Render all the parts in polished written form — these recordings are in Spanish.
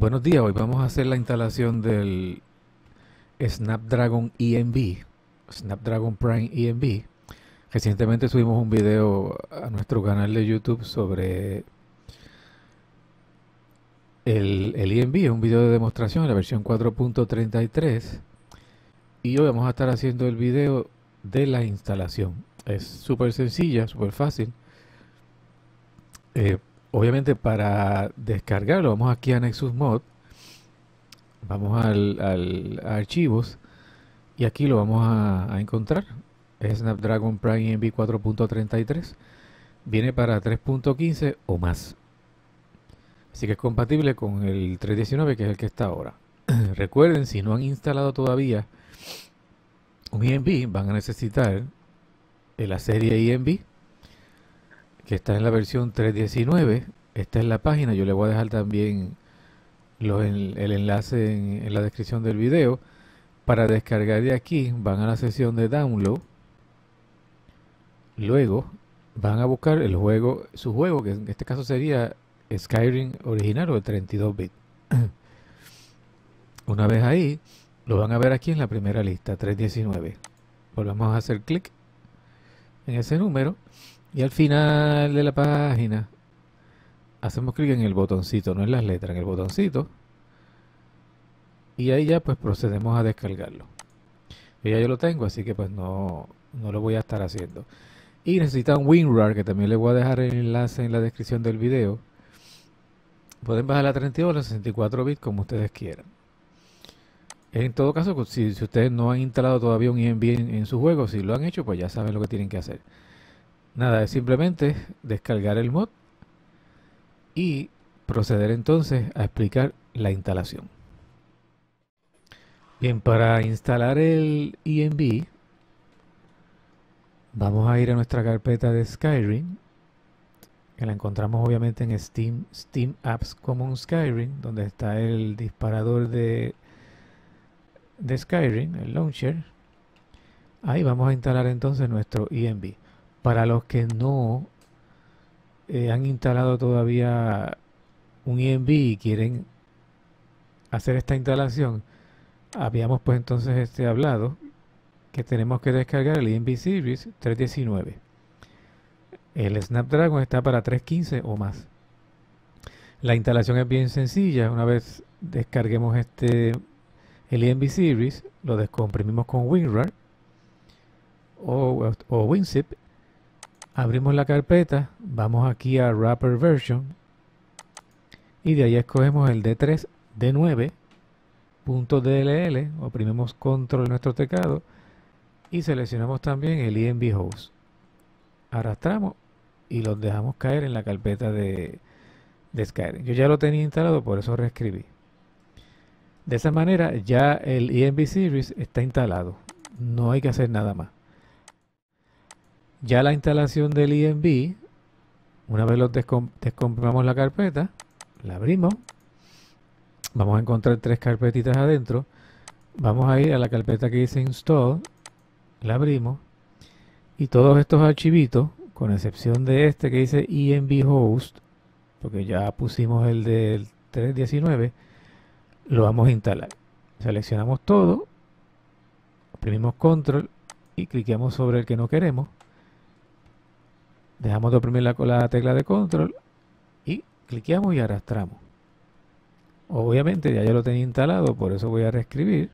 Buenos días, hoy vamos a hacer la instalación del Snapdragon ENB, Snapdragon Prime ENB. Recientemente subimos un video a nuestro canal de YouTube sobre el ENB, es un video de demostración, la versión 4.33. Y hoy vamos a estar haciendo el video de la instalación. Es súper sencilla, súper fácil. Obviamente para descargarlo vamos aquí a Nexus Mod, vamos a archivos y aquí lo vamos a encontrar. Es Snapdragon Prime ENB 4.33, viene para 3.15 o más, así que es compatible con el 3.19, que es el que está ahora. Recuerden, si no han instalado todavía un ENB, van a necesitar la serie ENB, que está en la versión 3.19, esta es la página. Yo le voy a dejar también el enlace en la descripción del video. Para descargar de aquí van a la sección de download, luego van a buscar el juego, su juego, que en este caso sería Skyrim original o de 32 bits. Una vez ahí lo van a ver aquí en la primera lista, 3.19. Volvamos a hacer clic en ese número y al final de la página hacemos clic en el botoncito, no en las letras, en el botoncito, y ahí ya pues procedemos a descargarlo. Y ya yo lo tengo, así que pues no lo voy a estar haciendo. Y necesitan WinRar, que también les voy a dejar el enlace en la descripción del video. Pueden bajar a 32 o 64 bits como ustedes quieran. En todo caso, si ustedes no han instalado todavía un ENB en su juego, si lo han hecho pues ya saben lo que tienen que hacer. Nada, es simplemente descargar el mod y proceder entonces a explicar la instalación. Bien, para instalar el ENB vamos a ir a nuestra carpeta de Skyrim, que la encontramos obviamente en Steam Apps Common Skyrim, donde está el disparador de Skyrim, el launcher. Ahí vamos a instalar entonces nuestro ENB. Para los que no han instalado todavía un ENB y quieren hacer esta instalación, habíamos pues entonces hablado que tenemos que descargar el ENB Series 319. El Snapdragon está para 315 o más. La instalación es bien sencilla. Una vez descarguemos el ENB Series, lo descomprimimos con WinRAR o WinZip. Abrimos la carpeta, vamos aquí a Wrapper Version y de ahí escogemos el D3D9.dll, oprimimos control en nuestro teclado y seleccionamos también el ENB Host. Arrastramos y los dejamos caer en la carpeta de Skyrim. Yo ya lo tenía instalado, por eso reescribí. De esa manera ya el ENB Series está instalado, no hay que hacer nada más. Ya la instalación del ENB, una vez descomprimamos la carpeta, la abrimos, vamos a encontrar tres carpetitas adentro. Vamos a ir a la carpeta que dice Install, la abrimos y todos estos archivitos, con excepción de este que dice ENB Host, porque ya pusimos el del 319, lo vamos a instalar. Seleccionamos todo, oprimimos Control y cliqueamos sobre el que no queremos. Dejamos de oprimir la tecla de control y cliqueamos y arrastramos. Obviamente ya yo lo tenía instalado, por eso voy a reescribir.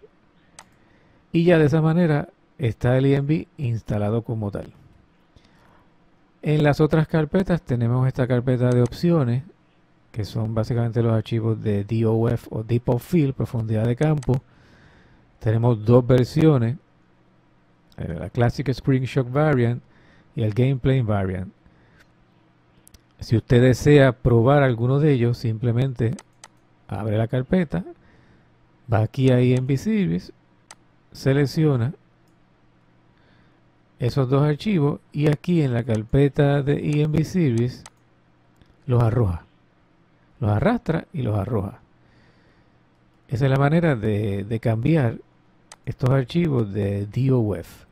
Y ya de esa manera está el ENB instalado como tal. En las otras carpetas tenemos esta carpeta de opciones, que son básicamente los archivos de DOF o Deep of Field, profundidad de campo. Tenemos dos versiones, la Classic Screenshot Variant y el Gameplay Variant. Si usted desea probar alguno de ellos, simplemente abre la carpeta, va aquí a ENB Series, selecciona esos dos archivos y aquí en la carpeta de ENB Series los arroja. Los arrastra y los arroja. Esa es la manera de cambiar estos archivos de DOF.